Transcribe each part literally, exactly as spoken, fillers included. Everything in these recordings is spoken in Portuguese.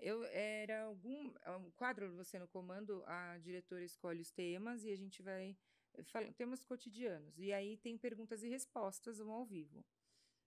Eu era algum um quadro, você no comando, a diretora escolhe os temas e a gente vai falando temas cotidianos. E aí tem perguntas e respostas um ao vivo.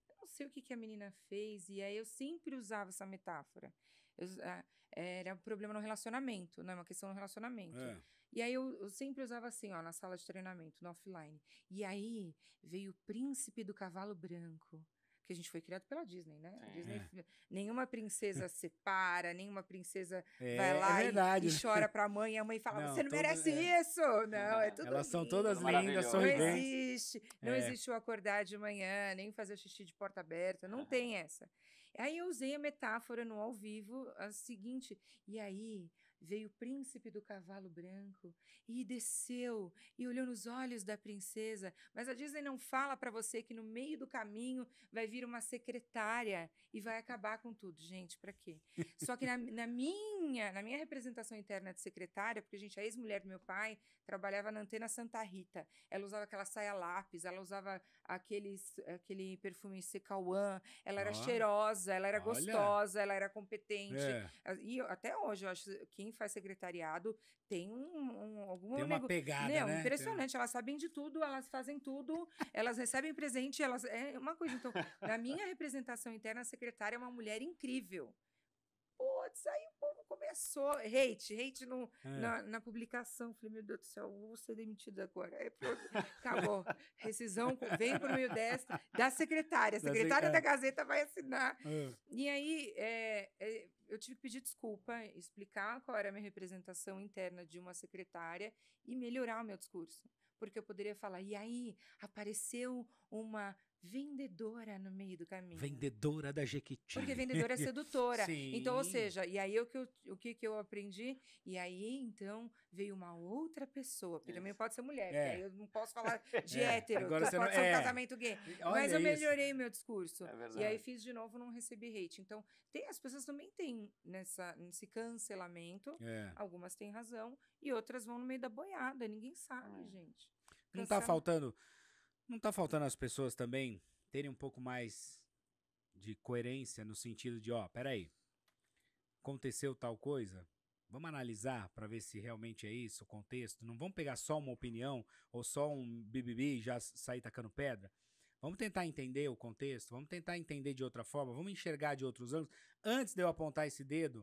Eu não sei o que, que a menina fez, e aí eu sempre usava essa metáfora. Eu, ah, era um problema no relacionamento, né? Uma questão no relacionamento. É. E aí eu, eu sempre usava assim, ó, na sala de treinamento, no offline. E aí veio o príncipe do cavalo branco. Porque a gente foi criado pela Disney, né? É. Disney, nenhuma princesa separa, nenhuma princesa é, vai lá é e, e chora pra mãe, e a mãe fala, não, você não merece é. isso! Não, é tudo Elas lindo. São todas lindas, sorridentes. Não existe, é. não existe o acordar de manhã, nem fazer o xixi de porta aberta, não é. tem essa. Aí eu usei a metáfora no ao vivo, a seguinte, e aí veio o príncipe do cavalo branco e desceu e olhou nos olhos da princesa, mas a Disney não fala pra você que no meio do caminho vai vir uma secretária e vai acabar com tudo, gente, pra quê? Só que na, na, minha, na minha representação interna de secretária, porque, gente, a ex-mulher do meu pai trabalhava na Antena Santa Rita, ela usava aquela saia lápis, ela usava aqueles, aquele perfume Secauã, ela era oh. cheirosa, ela era Olha. gostosa, ela era competente, é. e até hoje, eu acho que quem faz secretariado tem um, um alguma tem uma nego... pegada, não, né? Impressionante, tem... elas sabem de tudo, elas fazem tudo, elas recebem presente, elas... é uma coisa, então... Na minha representação interna, a secretária é uma mulher incrível. Putz, aí o povo começou... Hate, hate no, é. na, na publicação. Falei, meu Deus do céu, vou ser demitida agora. É, acabou. Rescisão, vem para o meio desta, da secretária. A secretária da, da Gazeta vai assinar. É. E aí, é, é, eu tive que pedir desculpa, explicar qual era a minha representação interna de uma secretária e melhorar o meu discurso. Porque eu poderia falar, e aí, apareceu uma... vendedora no meio do caminho. Vendedora da Jequitinha. Porque vendedora é sedutora. Sim. Então, ou seja, e aí o que eu, o que eu aprendi? E aí, então, veio uma outra pessoa. Porque é. também pode ser mulher. É. Aí eu não posso falar de é. hétero. Agora você pode não... ser um é. casamento gay. Olha, mas eu isso. melhorei meu discurso. É verdade. E aí fiz de novo, não recebi hate. Então, tem, as pessoas também têm nessa, nesse cancelamento. É. Algumas têm razão. E outras vão no meio da boiada. Ninguém sabe, é. gente. Não tá faltando... Não tá faltando as pessoas também terem um pouco mais de coerência no sentido de, ó, peraí, aconteceu tal coisa, vamos analisar para ver se realmente é isso, o contexto, não vamos pegar só uma opinião ou só um B B B e já sair tacando pedra, vamos tentar entender o contexto, vamos tentar entender de outra forma, vamos enxergar de outros ângulos, antes de eu apontar esse dedo,